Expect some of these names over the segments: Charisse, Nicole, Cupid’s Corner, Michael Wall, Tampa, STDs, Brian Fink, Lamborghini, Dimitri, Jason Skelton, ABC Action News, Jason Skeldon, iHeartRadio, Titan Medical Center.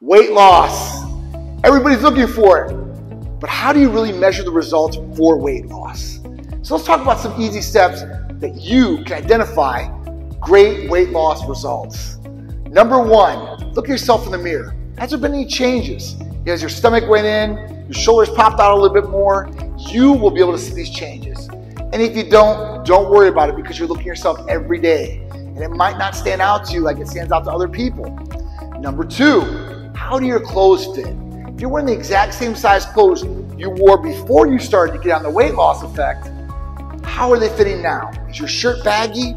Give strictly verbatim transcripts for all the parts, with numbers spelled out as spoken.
weight loss. Everybody's looking for it. But how do you really measure the results for weight loss? So let's talk about some easy steps that you can identify great weight loss results. Number one, look at yourself in the mirror. Has there been any changes? As your stomach went in, your shoulders popped out a little bit more, you will be able to see these changes. And if you don't, don't worry about it because you're looking at yourself every day. And it might not stand out to you like it stands out to other people. Number two, how do your clothes fit? If you're wearing the exact same size clothes you wore before you started to get on the weight loss effect, how are they fitting now? Is your shirt baggy?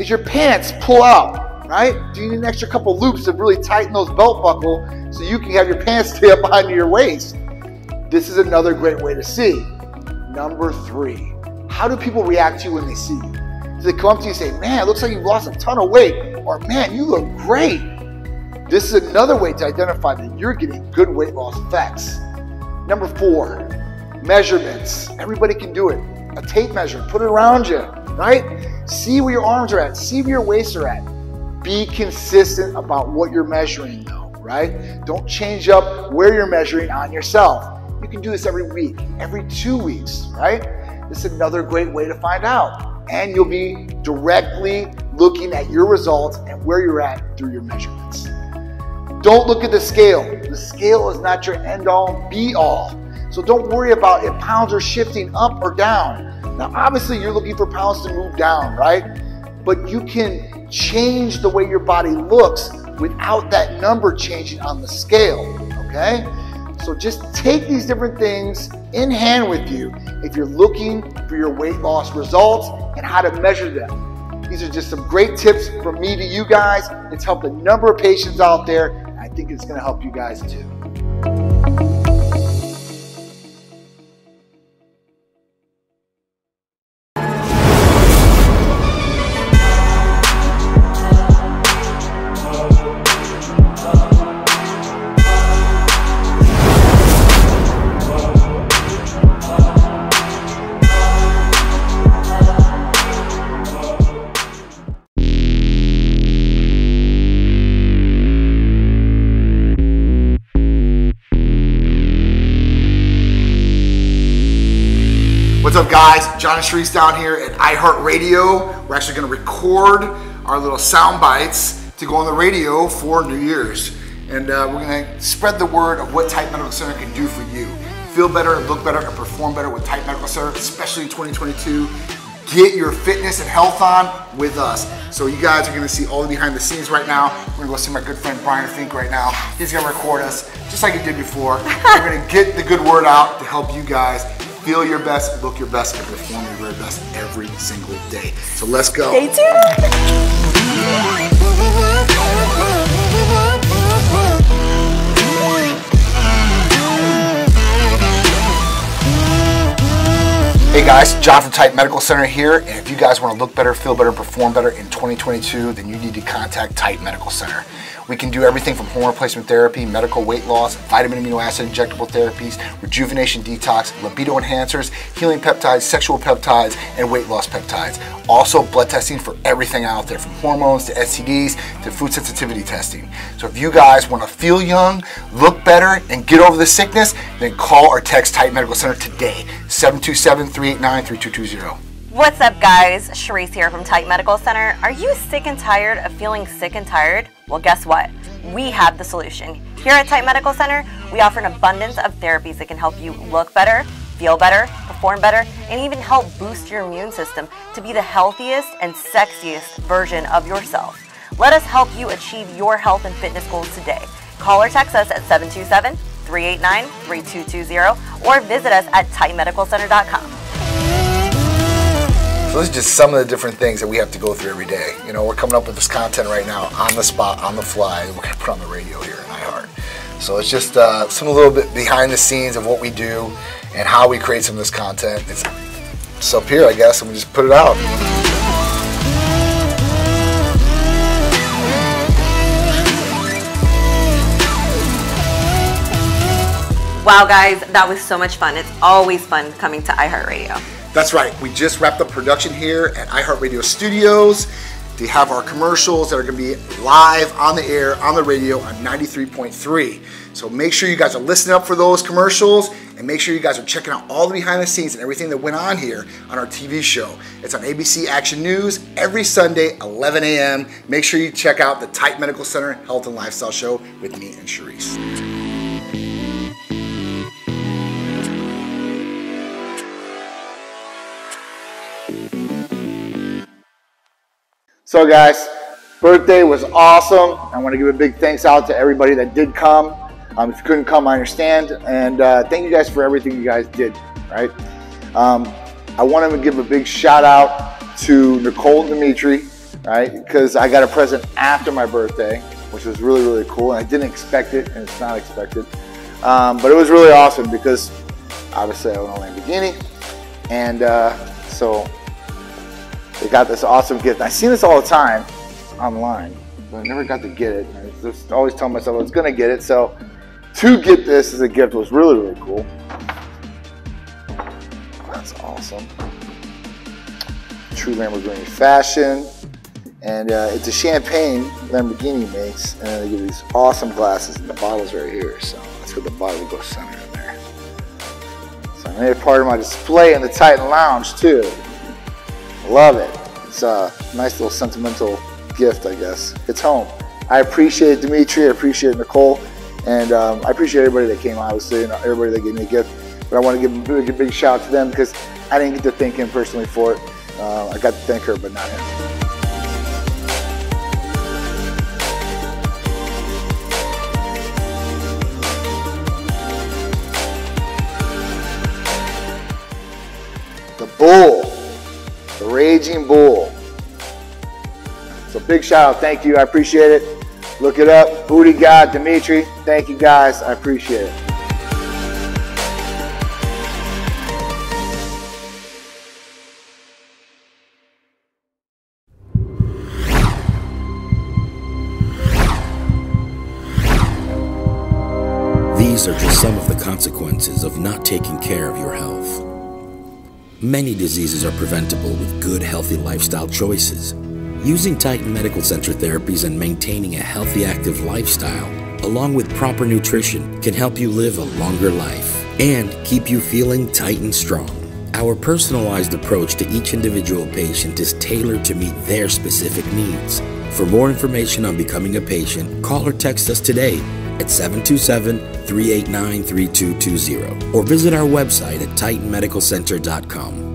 Is your pants pull out, right? Do you need an extra couple loops to really tighten those belt buckle so you can have your pants stay up behind your waist? This is another great way to see. Number three, how do people react to you when they see you? Do they come up to you and say, man, it looks like you've lost a ton of weight, or man, you look great. This is another way to identify that you're getting good weight loss effects. Number four, measurements. Everybody can do it. A tape measure, put it around you, right? See where your arms are at, see where your waists are at. Be consistent about what you're measuring though, right? Don't change up where you're measuring on yourself. You can do this every week, every two weeks, right? This is another great way to find out. And you'll be directly looking at your results and where you're at through your measurements. Don't look at the scale. The scale is not your end all, be all. So don't worry about if pounds are shifting up or down. Now, obviously you're looking for pounds to move down, right? But you can change the way your body looks without that number changing on the scale, okay? So just take these different things in hand with you if you're looking for your weight loss results and how to measure them. These are just some great tips from me to you guys. It's helped a number of patients out there. And I think it's gonna help you guys too. What's up guys, John and Charisse down here at iHeartRadio. We're actually gonna record our little sound bites to go on the radio for New Year's. And uh, we're gonna spread the word of what Titan Medical Center can do for you. Feel better, look better, and perform better with Titan Medical Center, especially in twenty twenty-two. Get your fitness and health on with us. So you guys are gonna see all the behind the scenes right now. We're gonna go see my good friend Brian Fink right now. He's gonna record us, just like he did before. We're gonna get the good word out to help you guys feel your best, look your best, and perform your very best every single day. So let's go. Stay tuned. Hey guys, John from Titan Medical Center here. And if you guys want to look better, feel better, and perform better in twenty twenty-two, then you need to contact Titan Medical Center. We can do everything from hormone replacement therapy, medical weight loss, vitamin amino acid injectable therapies, rejuvenation detox, libido enhancers, healing peptides, sexual peptides, and weight loss peptides. Also blood testing for everything out there, from hormones to S T Ds to food sensitivity testing. So if you guys want to feel young, look better, and get over the sickness, then call or text Titan Medical Center today, seven two seven, three eight nine, three two two zero. What's up guys, Charisse here from Titan Medical Center. Are you sick and tired of feeling sick and tired? Well, guess what? We have the solution. Here at Titan Medical Center, we offer an abundance of therapies that can help you look better, feel better, perform better, and even help boost your immune system to be the healthiest and sexiest version of yourself. Let us help you achieve your health and fitness goals today. Call or text us at seven two seven, three eight nine, three two two zero or visit us at titan medical center dot com. So those are just some of the different things that we have to go through every day. You know, we're coming up with this content right now on the spot, on the fly, that we're gonna put on the radio here at iHeart. So it's just uh, some little bit behind the scenes of what we do and how we create some of this content. It's, it's up here, I guess, and we just put it out. Wow, guys, that was so much fun. It's always fun coming to iHeartRadio. That's right, we just wrapped up production here at iHeartRadio Studios. to have our commercials that are going to be live on the air, on the radio on ninety-three point three. So make sure you guys are listening up for those commercials, and make sure you guys are checking out all the behind the scenes and everything that went on here on our T V show. It's on A B C Action News every Sunday, eleven a m Make sure you check out the Titan Medical Center Health and Lifestyle Show with me and Charisse. So guys, birthday was awesome. I want to give a big thanks out to everybody that did come. Um, if you couldn't come, I understand. And uh, thank you guys for everything you guys did, right? Um, I want to give a big shout out to Nicole and Dimitri, right? Because I got a present after my birthday, which was really, really cool. And I didn't expect it, and it's not expected. Um, but it was really awesome because obviously I own a Lamborghini. And uh, so... they got this awesome gift. I see this all the time online, but I never got to get it. I just always tell myself I was gonna get it. So to get this as a gift was really, really cool. That's awesome. True Lamborghini fashion. And uh, it's a champagne Lamborghini makes, and they give these awesome glasses, and the bottle's right here. So that's where the bottle goes, center in there. So I made it part of my display in the Titan Lounge too. Love it. It's a nice little sentimental gift, I guess. It's home. I appreciate Dimitri. I appreciate Nicole. And um, I appreciate everybody that came, obviously, and everybody that gave me a gift. But I want to give a big, big shout out to them because I didn't get to thank him personally for it. Uh, I got to thank her, but not him. The bull. The Raging Bull. So big shout out. Thank you. I appreciate it. Look it up. Booty God, Dimitri. Thank you guys. I appreciate it. These are just some of the consequences of not taking care of your health. Many diseases are preventable with good, healthy lifestyle choices. Using Titan Medical Center therapies and maintaining a healthy, active lifestyle, along with proper nutrition, can help you live a longer life and keep you feeling Titan strong. Our personalized approach to each individual patient is tailored to meet their specific needs. For more information on becoming a patient, call or text us today at seven two seven, three eight nine, three two two zero or visit our website at titan medical center dot com.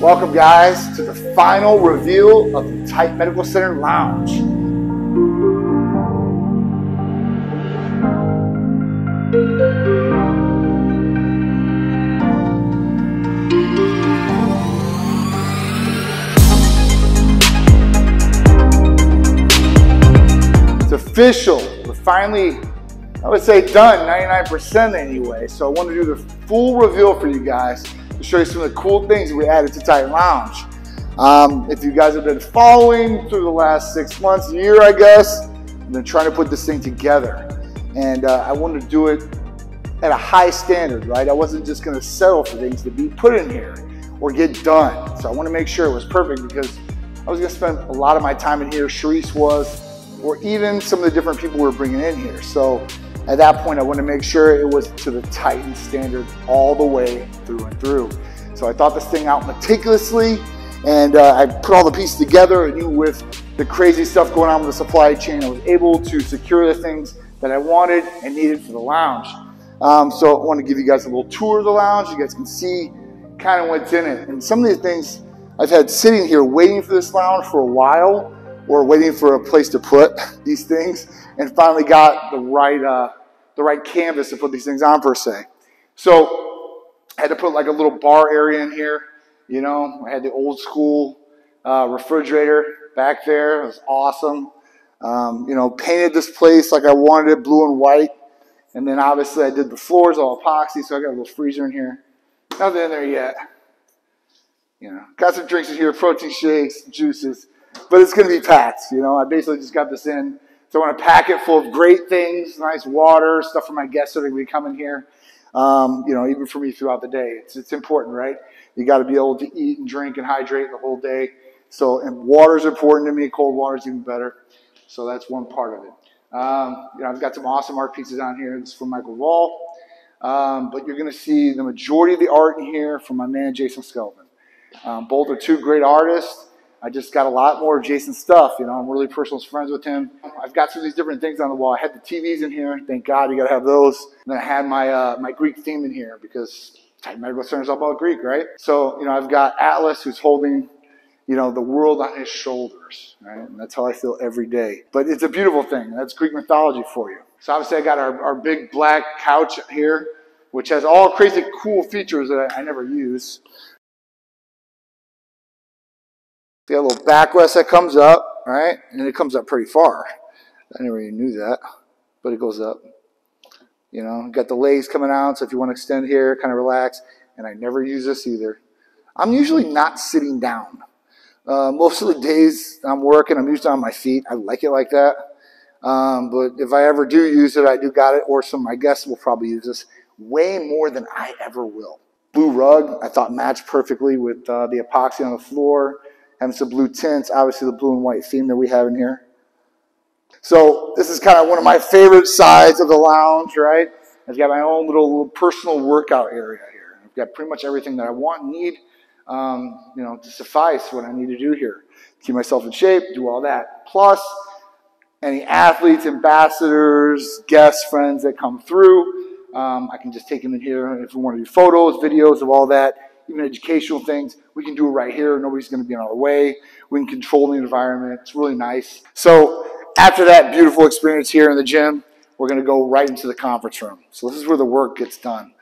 Welcome guys to the final reveal of the Titan Medical Center Lounge. It's official. We're finally, I would say, done ninety-nine percent anyway. So I want to do the full reveal for you guys, to show you some of the cool things we added to Titan Lounge. Um, if you guys have been following through the last six months, year I guess, I've been trying to put this thing together. And uh, I wanted to do it at a high standard, right? I wasn't just gonna settle for things to be put in here or get done. So I wanna make sure it was perfect because I was gonna spend a lot of my time in here. Charisse was, or even some of the different people we're bringing in here. So at that point, I wanted to make sure it was to the Titan standard all the way through and through. So I thought this thing out meticulously, and uh, I put all the pieces together. I knew with the crazy stuff going on with the supply chain, I was able to secure the things that I wanted and needed for the lounge. Um, so I want to give you guys a little tour of the lounge. You guys can see kind of what's in it. And some of the things I've had sitting here waiting for this lounge for a while, or waiting for a place to put these things, and finally got the right, uh, the right canvas to put these things on per se. So I had to put like a little bar area in here. You know, I had the old school uh, refrigerator back there. It was awesome. Um, you know, painted this place like I wanted it, blue and white. And then obviously I did the floors all epoxy, so I got a little freezer in here. Nothing in there yet. You know, got some drinks in here, protein shakes, juices, but it's going to be packed. You know, I basically just got this in. So I want to pack it full of great things, nice water, stuff for my guests so they can come in here. Um, you know, even for me throughout the day, it's, it's important, right? You got to be able to eat and drink and hydrate the whole day. So, and water's important to me. Cold water's even better. So that's one part of it. Um, you know, I've got some awesome art pieces on here. This is from Michael Wall. Um, but you're going to see the majority of the art in here from my man, Jason Skelton. Um, both are two great artists. I just got a lot more of Jason's stuff. You know, I'm really personal friends with him. I've got some of these different things on the wall. I had the T Vs in here. Thank God, you got to have those. And then I had my, uh, my Greek theme in here because Titan Medical Center is all about Greek, right? So, you know, I've got Atlas who's holding, you know, the world on his shoulders, right? And that's how I feel every day. But it's a beautiful thing. That's Greek mythology for you. So obviously I got our, our big black couch here, which has all crazy cool features that I, I never use. Got a little backrest that comes up, right? And it comes up pretty far. I never even knew that, but it goes up. You know, got the legs coming out, so if you want to extend here, kind of relax. And I never use this either. I'm usually not sitting down. Uh, most of the days I'm working, I'm usually on my feet. I like it like that. Um, but if I ever do use it, I do got it, or some of my guests will probably use this way more than I ever will. Blue rug, I thought matched perfectly with uh, the epoxy on the floor. Having some blue tints, obviously the blue and white theme that we have in here. So this is kind of one of my favorite sides of the lounge, right? I've got my own little, little personal workout area here. I've got pretty much everything that I want and need, um, you know, to suffice what I need to do here. Keep myself in shape, do all that. Plus, any athletes, ambassadors, guests, friends that come through, um, I can just take them in here. If we want to do photos, videos of all that, even educational things, we can do it right here. Nobody's going to be in our way. We can control the environment. It's really nice. So after that beautiful experience here in the gym, we're going to go right into the conference room. So this is where the work gets done.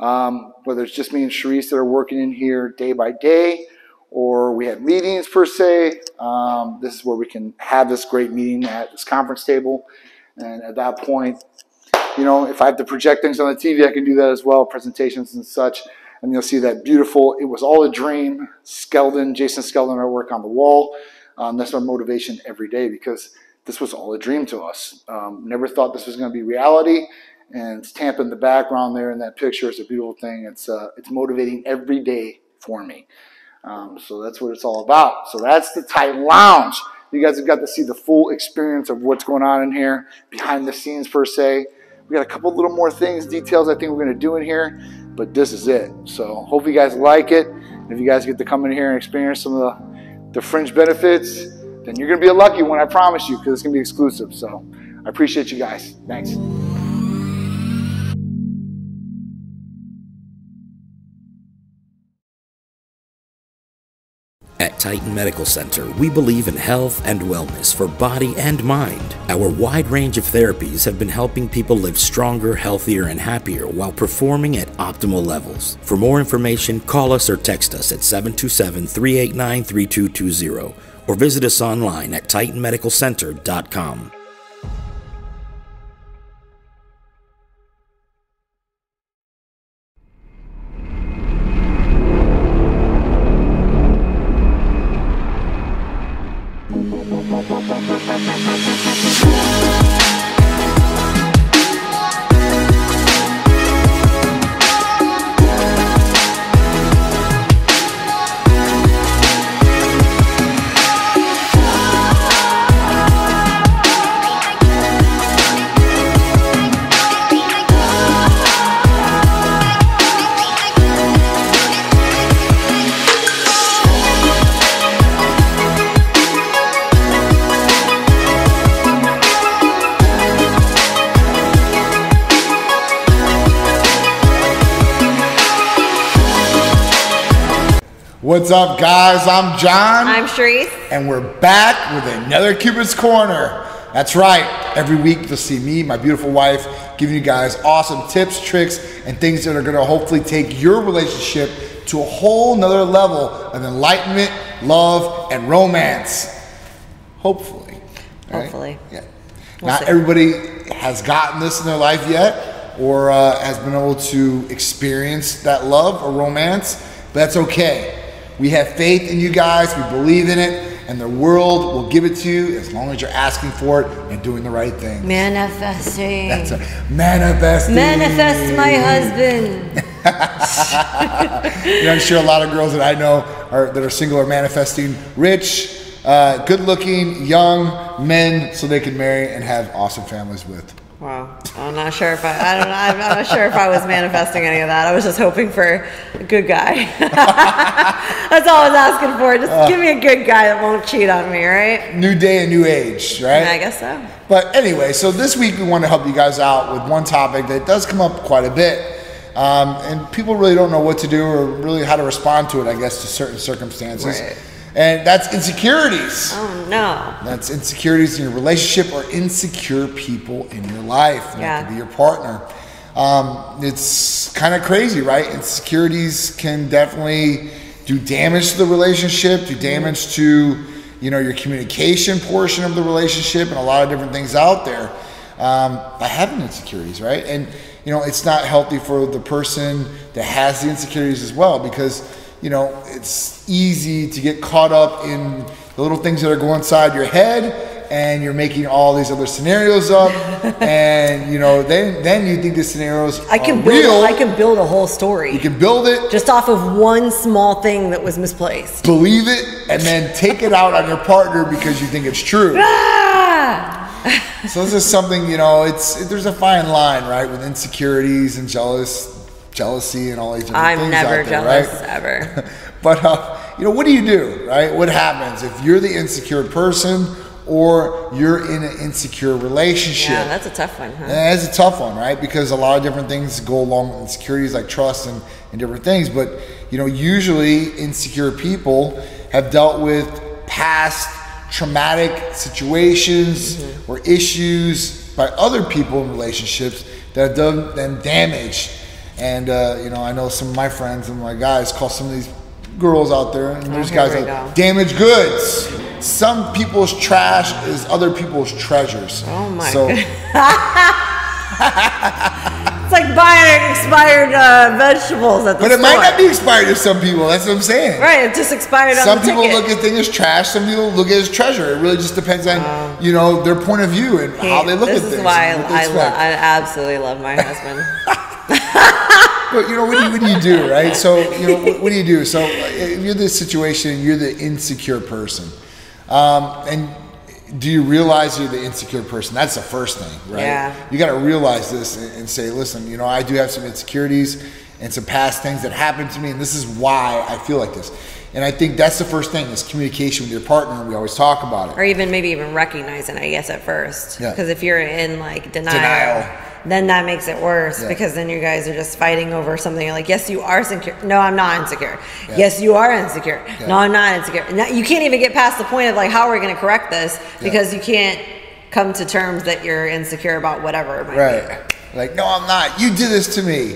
Um, whether it's just me and Charisse that are working in here day by day, or we have meetings per se, um, this is where we can have this great meeting at this conference table. And at that point, you know, if I have to project things on the T V, I can do that as well, presentations and such. And you'll see that beautiful, it was all a dream, Skeldon, Jason Skeldon, our work on the wall. Um, that's our motivation every day, because this was all a dream to us. Um, never thought this was going to be reality. And it's Tampa in the background there in that picture. It's a beautiful thing. It's, uh, it's motivating every day for me. Um, so that's what it's all about. So that's the Titan Lounge. You guys have got to see the full experience of what's going on in here, behind the scenes per se. We got a couple little more things, details I think we're going to do in here, but this is it. So hope you guys like it. If you guys get to come in here and experience some of the, the fringe benefits, then you're going to be a lucky one, I promise you, because it's going to be exclusive. So I appreciate you guys. Thanks. At Titan Medical Center, we believe in health and wellness for body and mind. Our wide range of therapies have been helping people live stronger, healthier, and happier while performing at optimal levels. For more information, call us or text us at seven two seven, three eight nine, three two two zero or visit us online at titan medical center dot com. What's up, guys? I'm John. I'm Charisse. And we're back with another Cupid's Corner. That's right. Every week you'll see me, my beautiful wife, giving you guys awesome tips, tricks, and things that are going to hopefully take your relationship to a whole nother level of enlightenment, love, and romance. Hopefully. Right? Hopefully. Yeah. We'll Not see. Everybody has gotten this in their life yet or uh, has been able to experience that love or romance, but that's okay. We have faith in you guys, we believe in it, and the world will give it to you as long as you're asking for it and doing the right thing. Manifesting. That's a manifesting. Manifest my husband. You know, I'm sure a lot of girls that I know are, that are single are manifesting rich, uh, good-looking, young men so they can marry and have awesome families with. Wow, I'm not sure if I, I don't, I'm not sure if I was manifesting any of that. I was just hoping for a good guy. That's all I was asking for. Just uh, give me a good guy that won't cheat on me, right? New day and new age, right? I guess so. But anyway, so this week we want to help you guys out with one topic that does come up quite a bit, um, and people really don't know what to do or really how to respond to it, I guess, to certain circumstances. Right. And that's insecurities. Oh, no. That's insecurities in your relationship or insecure people in your life. Yeah. It could be your partner. Um, it's kind of crazy, right? Insecurities can definitely do damage to the relationship, do damage to, you know, your communication portion of the relationship and a lot of different things out there um, by having insecurities, right? And, you know, it's not healthy for the person that has the insecurities as well because, you know, it's easy to get caught up in the little things that are going inside your head and you're making all these other scenarios up and, you know, then then you think the scenarios I can are build, real. I can build a whole story. You can build it. Just off of one small thing that was misplaced. Believe it and then take it out on your partner because you think it's true. So this is something, you know, it's there's a fine line, right, with insecurities and jealous. Jealousy and all these different I'm things out there, jealous, right? I'm never jealous, ever. But, uh, you know, what do you do, right? What happens if you're the insecure person or you're in an insecure relationship? Yeah, that's a tough one, huh? That's a tough one, right? Because a lot of different things go along with insecurities like trust and, and different things. But, you know, usually insecure people have dealt with past traumatic situations mm-hmm. or issues by other people in relationships that have done them damage. And, uh, you know, I know some of my friends and my guys call some of these girls out there, and there's oh, guys like go. damaged goods. Some people's trash is other people's treasures. Oh, my so. God. It's like buying expired uh, vegetables at the but store. But it might not be expired to some people. That's what I'm saying. Right. It just expired on some the people ticket. Look at things as trash. Some people look at it as treasure. It really just depends on, um, you know, their point of view and he, how they look at things. This is why I, I, lo- I absolutely love my husband. But, you know, what do you, what do you do, right? So, you know, what, what do you do? So, if you're this situation, you're the insecure person. Um, and do you realize you're the insecure person? That's the first thing, right? Yeah. You got to realize this and, and say, listen, you know, I do have some insecurities and some past things that happened to me, and this is why I feel like this. And I think that's the first thing is communication with your partner. We always talk about it. Or even maybe even recognizing it, I guess, at first. Yeah. Because if you're in, like, denial. Denial. Then that makes it worse yeah. because then you guys are just fighting over something. You're like, yes, you are insecure. No, I'm not insecure. Yeah. Yes, you are insecure. Yeah. No, I'm not insecure. No, you can't even get past the point of like, how are we going to correct this? Because yeah. you can't come to terms that you're insecure about whatever it might right. be. Like, no, I'm not. You did this to me.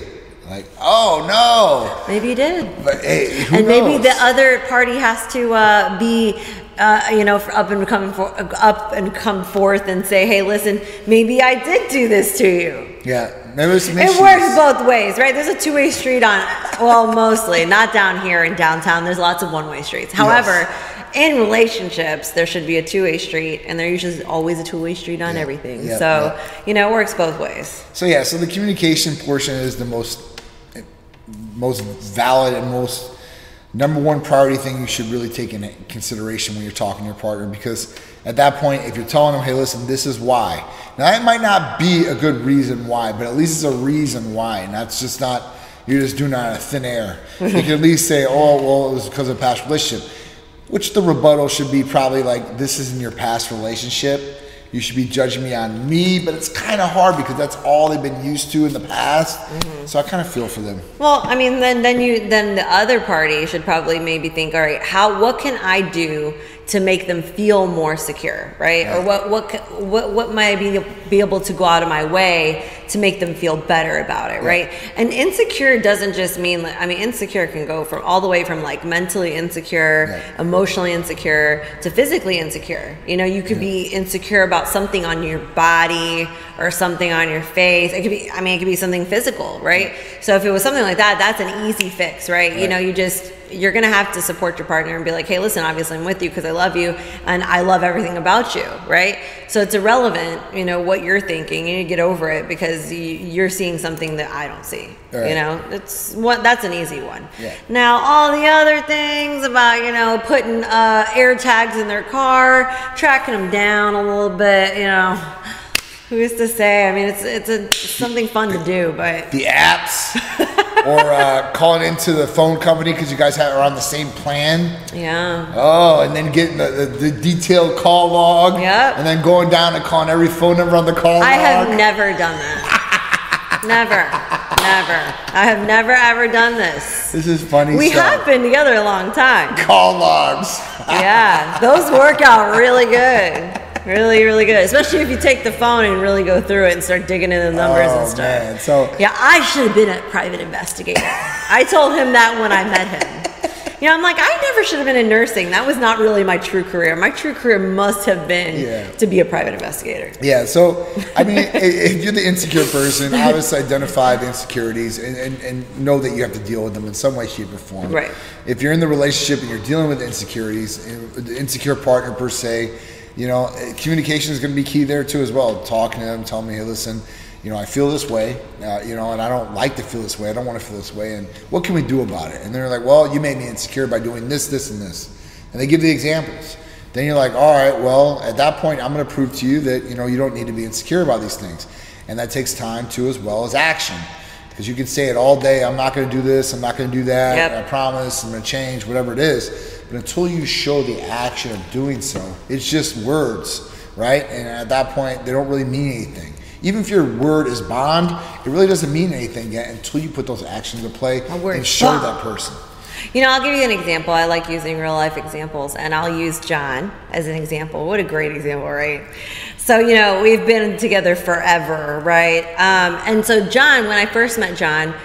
Like, oh, no. Maybe you did. But hey, who And knows? Maybe the other party has to uh, be... Uh, you know, for up and come for, up and come forth and say, "Hey, listen, maybe I did do this to you." Yeah, there was some issues. It works both ways, right? There's a two-way street on, well, mostly not down here in downtown. There's lots of one-way streets. However, yes. in relationships, there should be a two-way street, and there usually is always a two-way street on yeah. everything. Yeah, so yeah. you know, it works both ways. So yeah, so the communication portion is the most, most valid and most. Number one priority thing you should really take into consideration when you're talking to your partner, because at that point, if you're telling them, hey, listen, this is why. Now, that might not be a good reason why, but at least it's a reason why. And that's just not, you're just doing it out of thin air. You can at least say, oh, well, it was because of a past relationship, which the rebuttal should be probably like, this is in your past relationship. You should be judging me on me, but it's kind of hard because that's all they've been used to in the past. Mm-hmm. So I kind of feel for them. Well, I mean, then then you then the other party should probably maybe think, all right, how what can I do to make them feel more secure, right? Yeah. Or what what what what might I be be able to go out of my way to make them feel better about it, yeah. right? And insecure doesn't just mean, I mean, insecure can go from all the way from like mentally insecure, yeah. emotionally insecure, to physically insecure. You know, you could yeah. be insecure about something on your body or something on your face. It could be, I mean, it could be something physical, right? Yeah. So if it was something like that, that's an easy fix, right? right. You know, you just, you're going to have to support your partner and be like, hey, listen, obviously I'm with you because I love you and I love everything about you, right? So it's irrelevant, you know, what you're thinking. You need to get over it because you're seeing something that I don't see, right. you know? It's what that's an easy one. Yeah. Now, all the other things about, you know, putting uh, air tags in their car, tracking them down a little bit, you know, who's to say? I mean, it's it's a it's something fun the, to do, but the apps or uh, calling into the phone company because you guys have, are on the same plan. Yeah. Oh, and then getting the, the, the detailed call log. Yep. And then going down and calling every phone number on the call I log. I have never done that. Never. Never. I have never ever done this. This is funny. We stuff. have been together a long time. Call logs. Yeah, those work out really good. Really, really good. Especially if you take the phone and really go through it and start digging in the numbers oh, and stuff. Man. So yeah, I should have been a private investigator. I told him that when I met him. You know, I'm like, I never should have been in nursing. That was not really my true career. My true career must have been yeah. to be a private investigator. Yeah. So, I mean, if you're the insecure person, obviously identify the insecurities and, and, and know that you have to deal with them in some way, shape, or form. Right. If you're in the relationship and you're dealing with insecurities, the insecure partner per se, you know, communication is going to be key there too as well. Talking to them, telling me, hey, listen, you know, I feel this way, uh, you know, and I don't like to feel this way. I don't want to feel this way. And what can we do about it? And they're like, well, you made me insecure by doing this, this, and this. And they give the examples. Then you're like, all right, well, at that point, I'm going to prove to you that, you know, you don't need to be insecure about these things. And that takes time too, as well as action. Because you can say it all day, I'm not going to do this, I'm not going to do that, yep. I promise, I'm going to change, whatever it is. But until you show the action of doing so, it's just words, right? And at that point, they don't really mean anything. Even if your word is bond, it really doesn't mean anything yet until you put those actions into play and show bond. that person. You know, I'll give you an example. I like using real life examples, and I'll use John as an example. What a great example, right? So, you know, we've been together forever, right? Um, and so John, when I first met John,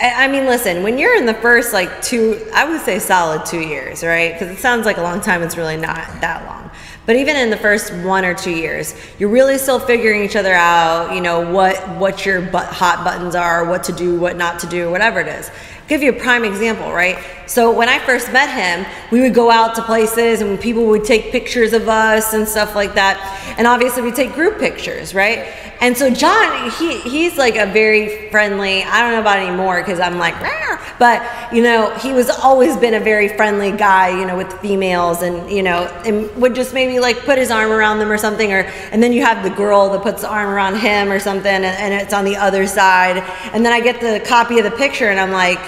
I, I mean, listen, when you're in the first like two, I would say solid two years, right? Because it sounds like a long time. It's really not that long. But even in the first one or two years, you're really still figuring each other out, you know, what, what your but hot buttons are, what to do, what not to do, whatever it is. I'll give you a prime example, right? So when I first met him, we would go out to places and people would take pictures of us and stuff like that. And obviously we take group pictures, right? And so John, he he's like a very friendly, I don't know about anymore because I'm like, Rawr! But you know, he was always been a very friendly guy, you know, with females and, you know, and would just maybe like put his arm around them or something, or, and then you have the girl that puts the arm around him or something, and, and it's on the other side. And then I get the copy of the picture and I'm like,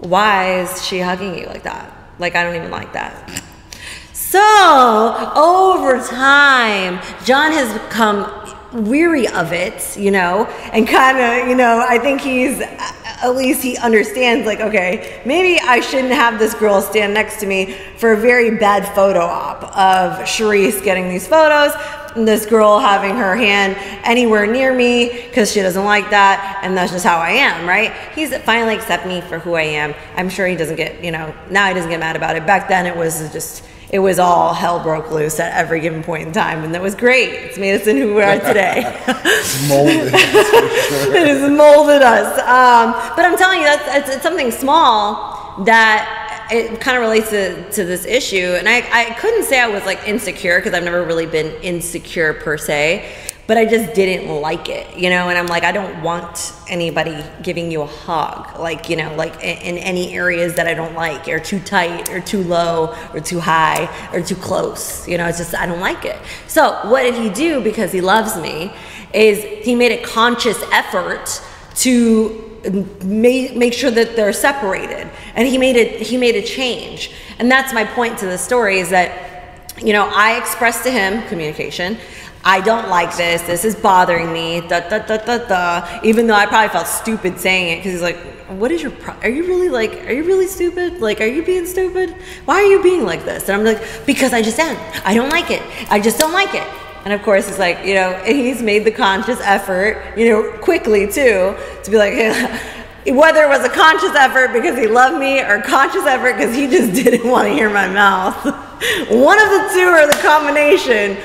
why is she hugging you like that? Like, I don't even like that. So over time, John has become weary of it, you know, and kind of, you know, I think he's, at least he understands, like, okay, maybe I shouldn't have this girl stand next to me for a very bad photo op of Charisse getting these photos, this girl having her hand anywhere near me because she doesn't like that, and that's just how I am, right? He's finally accept me for who I am. I'm sure he doesn't get, you know, now he doesn't get mad about it. Back then it was just, it was all hell broke loose at every given point in time, and that was great. It's made us in who we are today. It's molded us for sure. It has molded us. Um, but I'm telling you, that's, it's, it's something small that it kind of relates to, to this issue. And I, I couldn't say I was like insecure because I've never really been insecure per se, but I just didn't like it, you know? And I'm like, I don't want anybody giving you a hug, like, you know, like in, in any areas that I don't like, or too tight or too low or too high or too close, you know, it's just, I don't like it. So what did he do, because he loves me, is he made a conscious effort to Make, make sure that they're separated, and he made it he made a change. And that's my point to the story, is that you know, I expressed to him, communication, I don't like this, this is bothering me, da, da, da, da, da, even though I probably felt stupid saying it, because he's like, what is your pro- are you really like, are you really stupid? Like, are you being stupid? Why are you being like this? And I'm like, because I just am. I don't like it. I just don't like it. And of course, it's like, you know, and he's made the conscious effort, you know, quickly too, to be like, hey, whether it was a conscious effort because he loved me or conscious effort because he just didn't want to hear my mouth. One of the two or the combination.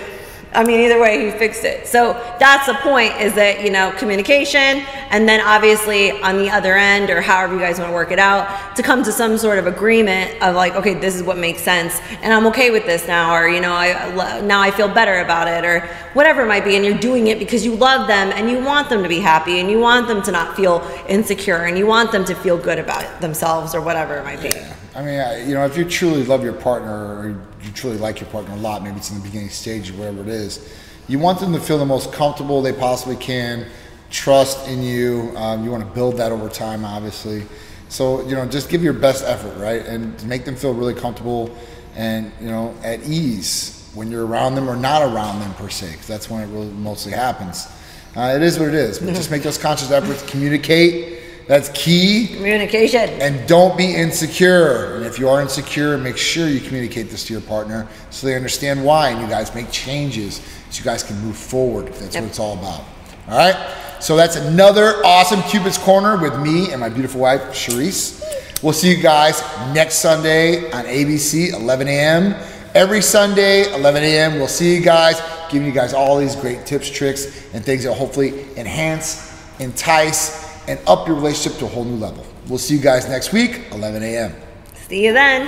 I mean, either way, he fixed it. So that's the point, is that, you know, communication, and then obviously on the other end, or however you guys want to work it out, to come to some sort of agreement of like, okay, this is what makes sense, and I'm okay with this now, or, you know, I now I feel better about it, or whatever it might be. And you're doing it because you love them and you want them to be happy and you want them to not feel insecure and you want them to feel good about themselves or whatever it might be. Yeah. I mean, you know, if you truly love your partner, or you truly like your partner a lot, maybe it's in the beginning stage, whatever it is, you want them to feel the most comfortable they possibly can, trust in you. Um, you want to build that over time, obviously. So, you know, just give your best effort, right? And make them feel really comfortable and, you know, at ease when you're around them or not around them, per se, because that's when it really mostly happens. Uh, it is what it is, but just make those conscious efforts, communicate. That's key. Communication. And don't be insecure. And if you are insecure, make sure you communicate this to your partner so they understand why, and you guys make changes so you guys can move forward. That's yep. what it's all about. All right? So that's another awesome Cupid's Corner with me and my beautiful wife, Charisse. We'll see you guys next Sunday on A B C, eleven a.m. Every Sunday, eleven a.m. We'll see you guys, giving you guys all these great tips, tricks, and things that hopefully enhance, entice, and up your relationship to a whole new level. We'll see you guys next week, eleven a.m. See you then.